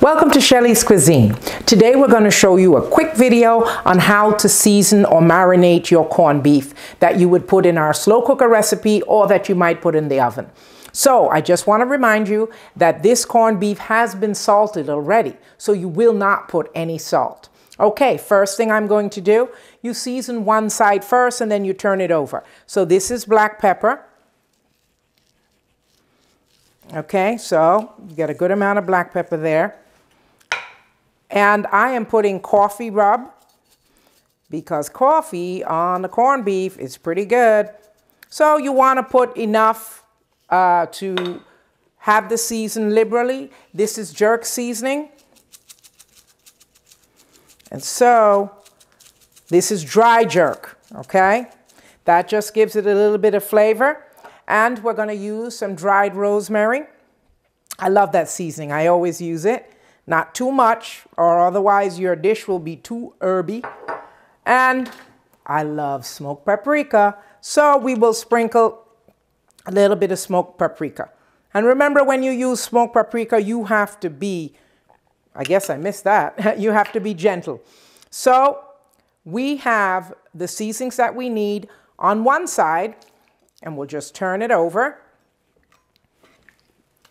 Welcome to Shelly's Cuisine. Today we're going to show you a quick video on how to season or marinate your corned beef that you would put in our slow cooker recipe or that you might put in the oven. So I just want to remind you that this corned beef has been salted already, so you will not put any salt. Okay, first thing I'm going to do, you season one side first and then you turn it over. So this is black pepper. Okay, so you get a good amount of black pepper there. And I am putting coffee rub because coffee on the corned beef is pretty good. So you want to put enough to have the season liberally. This is jerk seasoning. And so this is dry jerk, okay? That just gives it a little bit of flavor. And we're going to use some dried rosemary. I love that seasoning. I always use it. Not too much, or otherwise your dish will be too herby. And I love smoked paprika, so we will sprinkle a little bit of smoked paprika. And remember, when you use smoked paprika, you have to be, I guess I missed that, you have to be gentle. So we have the seasonings that we need on one side, and we'll just turn it over,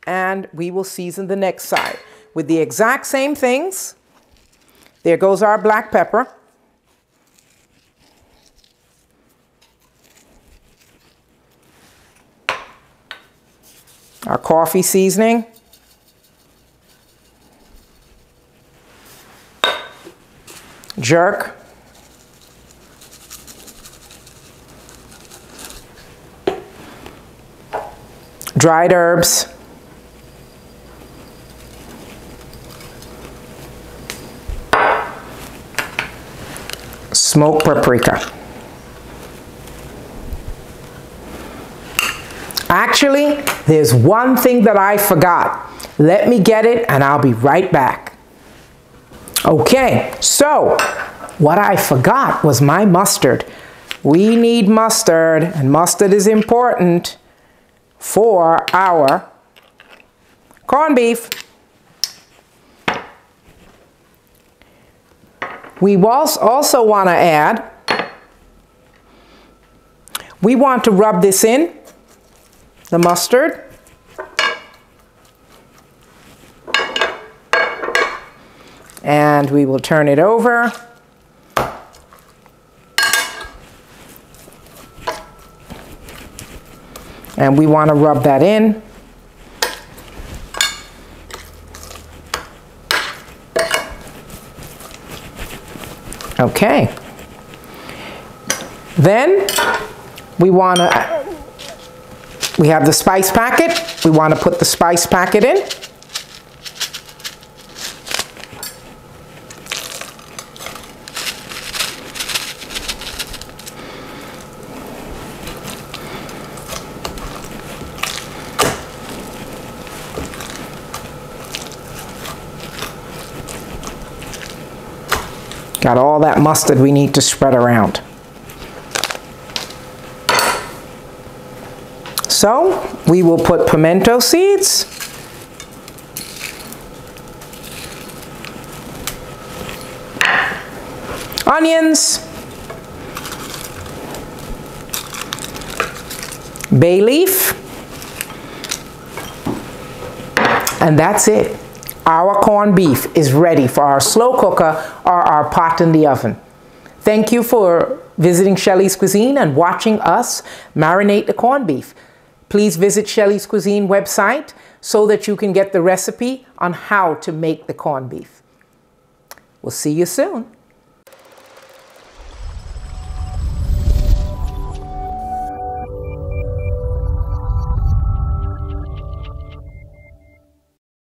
and we will season the next side with the exact same things. There goes our black pepper. Our coffee seasoning. Jerk. Dried herbs. Smoked paprika. Actually, there's one thing that I forgot. Let me get it and I'll be right back. Okay, so what I forgot was my mustard. We need mustard, and mustard is important for our corned beef. We also want to add, we want to rub this in, the mustard. And we will turn it over. And we want to rub that in. Okay. Then we have the spice packet. We want to put the spice packet in. Got all that mustard we need to spread around. So we will put pimento seeds. Onions. Bay leaf. And that's it. Our corned beef is ready for our slow cooker or our pot in the oven. Thank you for visiting Shelly's Cuisine and watching us marinate the corned beef. Please visit Shelly's Cuisine website so that you can get the recipe on how to make the corned beef. We'll see you soon.